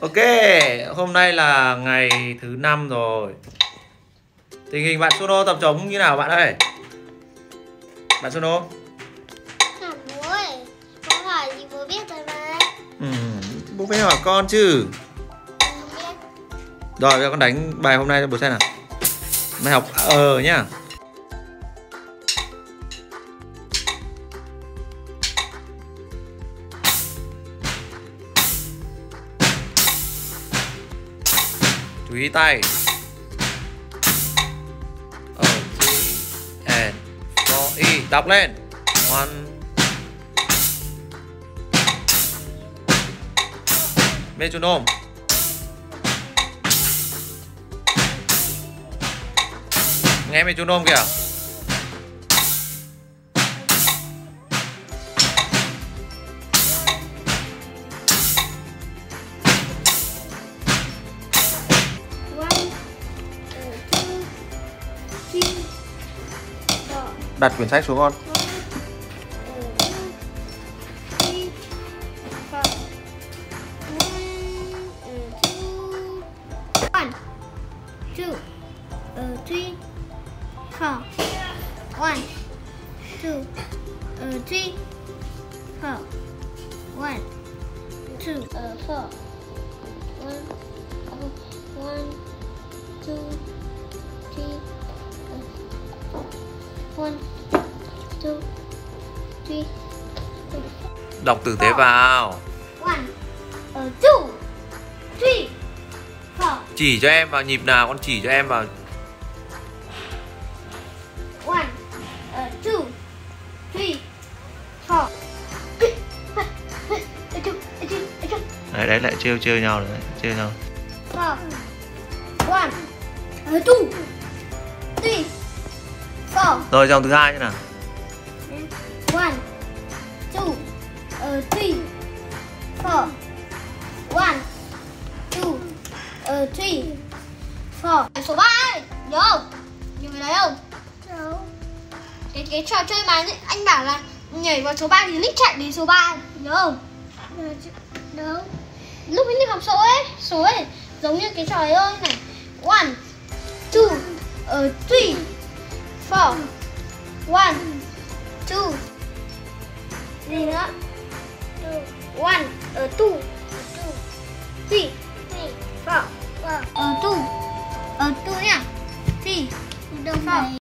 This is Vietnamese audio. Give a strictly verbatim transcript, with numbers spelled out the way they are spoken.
Ok, hôm nay là ngày thứ năm rồi. Tình hình bạn Sonor tập trống như nào bạn ơi? Bạn Sonor? Hả bố ơi, bố hỏi thì bố biết rồi mà. Ừ, bố phải hỏi con chứ. Rồi, bây giờ con đánh bài hôm nay cho bố xem nào. Mày học ờ nhá. Chú ý tay. Ờ, and for y đọc lên. One. Metronome. Nghe metronome kìa. Đặt quyển sách xuống con. One, two, three, four. One, two, three, four. One, two, four. One, one, two, three. Đọc tử tế vào. Chỉ cho em vào nhịp nào, con chỉ cho em vào. Đấy, đấy lại trêu trêu nhau rồi, trêu nhau. Rồi dòng thứ hai nữa nào. One, two, uh, three, four. One, two, uh, three, four. Số ba ấy, nhớ không? Nhiều người đấy không? Nhớ. Cái, cái trò chơi mà anh bảo là nhảy vào số ba thì lít chạy đến số ba, nhớ không? Nhớ. Lúc mình học số ấy, số ấy giống như cái trò ấy thôi này. One, two, uh, three, four. One, two. Gì nữa? One, two, three, four, two, two nhá, three, four.